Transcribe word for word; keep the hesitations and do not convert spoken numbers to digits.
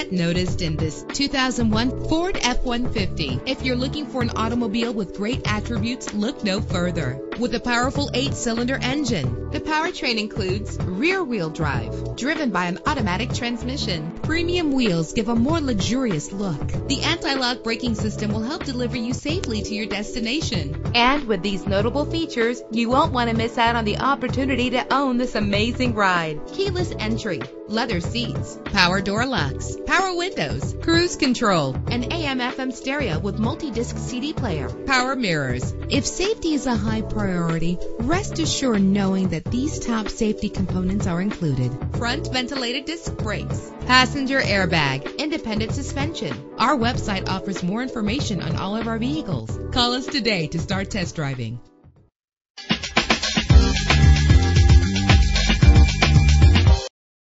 yet noticed in this two thousand one Ford F one fifty. If you're looking for an automobile with great attributes, look no further. With a powerful eight-cylinder engine, the powertrain includes rear-wheel drive, driven by an automatic transmission. Premium wheels give a more luxurious look. The anti-lock braking system will help deliver you safely to your destination. And with these notable features, you won't want to miss out on the opportunity to own this amazing ride. Keyless entry, leather seats, power door locks, power windows, cruise control, an A M F M stereo with multi-disc C D player, power mirrors. If safety is a high priority, rest assured knowing that these top safety components are included. Front ventilated disc brakes, passenger airbag, independent suspension. Our website offers more information on all of our vehicles. Call us today to start test driving.